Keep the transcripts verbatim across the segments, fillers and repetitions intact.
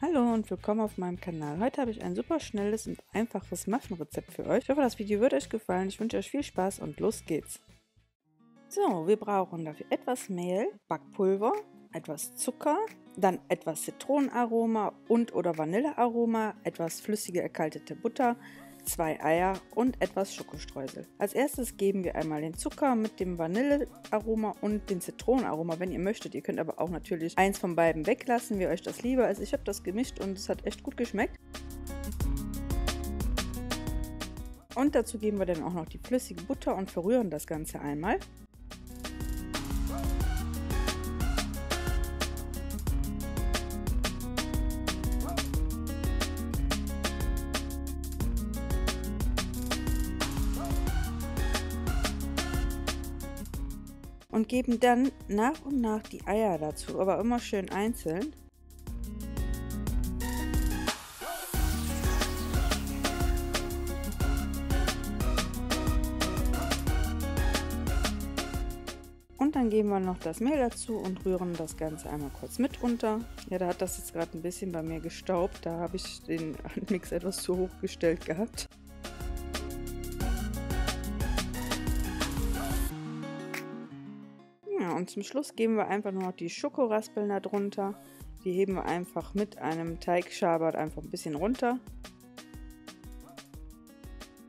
Hallo und willkommen auf meinem Kanal. Heute habe ich ein super schnelles und einfaches Muffin-Rezept für euch. Ich hoffe, das Video wird euch gefallen. Ich wünsche euch viel Spaß und los geht's. So, wir brauchen dafür etwas Mehl, Backpulver, etwas Zucker, dann etwas Zitronenaroma und oder Vanillearoma, etwas flüssige erkaltete Butter, zwei Eier und etwas Schokostreusel. Als erstes geben wir einmal den Zucker mit dem Vanillearoma und den Zitronenaroma, wenn ihr möchtet. Ihr könnt aber auch natürlich eins von beiden weglassen, wie euch das lieber ist. Ich habe das gemischt und es hat echt gut geschmeckt. Und dazu geben wir dann auch noch die flüssige Butter und verrühren das Ganze einmal. Und geben dann nach und nach die Eier dazu, aber immer schön einzeln. Und dann geben wir noch das Mehl dazu und rühren das Ganze einmal kurz mit unter. Ja, da hat das jetzt gerade ein bisschen bei mir gestaubt, da habe ich den Mix etwas zu hoch gestellt gehabt. Und zum Schluss geben wir einfach nur noch die Schokoraspeln darunter. Die heben wir einfach mit einem Teigschaber einfach ein bisschen runter.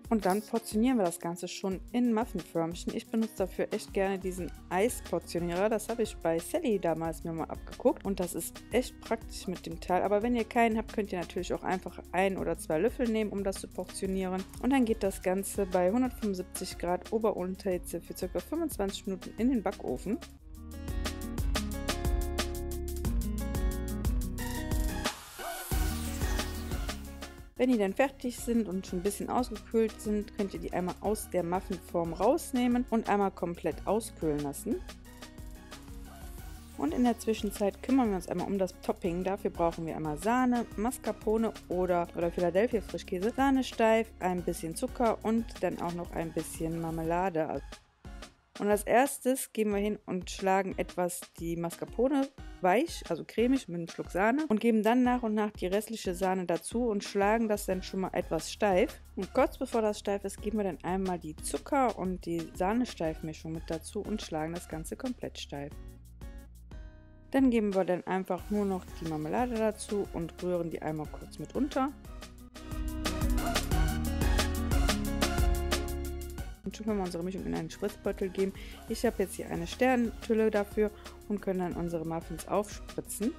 Und dann portionieren wir das Ganze schon in Muffinförmchen. Ich benutze dafür echt gerne diesen Eisportionierer. Das habe ich bei Sally damals mir mal abgeguckt. Und das ist echt praktisch mit dem Teil. Aber wenn ihr keinen habt, könnt ihr natürlich auch einfach ein oder zwei Löffel nehmen, um das zu portionieren. Und dann geht das Ganze bei hundertfünfundsiebzig Grad Ober- und Unterhitze für ca. fünfundzwanzig Minuten in den Backofen. Wenn die dann fertig sind und schon ein bisschen ausgekühlt sind, könnt ihr die einmal aus der Muffinform rausnehmen und einmal komplett auskühlen lassen. Und in der Zwischenzeit kümmern wir uns einmal um das Topping. Dafür brauchen wir einmal Sahne, Mascarpone oder, oder Philadelphia Frischkäse, Sahnesteif, ein bisschen Zucker und dann auch noch ein bisschen Marmelade. Und als erstes gehen wir hin und schlagen etwas die Mascarpone weich, also cremig mit einem Schluck Sahne und geben dann nach und nach die restliche Sahne dazu und schlagen das dann schon mal etwas steif. Und kurz bevor das steif ist, geben wir dann einmal die Zucker- und die Sahnesteifmischung mit dazu und schlagen das Ganze komplett steif. Dann geben wir dann einfach nur noch die Marmelade dazu und rühren die einmal kurz mit unter. Und schon können wir unsere Mischung in einen Spritzbeutel geben. Ich habe jetzt hier eine Sternenhülle dafür und können dann unsere Muffins aufspritzen.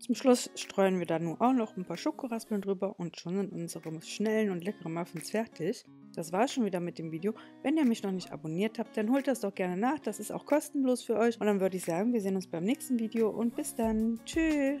Zum Schluss streuen wir dann nur auch noch ein paar Schokoraspeln drüber und schon sind unsere schnellen und leckeren Muffins fertig. Das war schon wieder mit dem Video. Wenn ihr mich noch nicht abonniert habt, dann holt das doch gerne nach. Das ist auch kostenlos für euch. Und dann würde ich sagen, wir sehen uns beim nächsten Video und bis dann. Tschüss.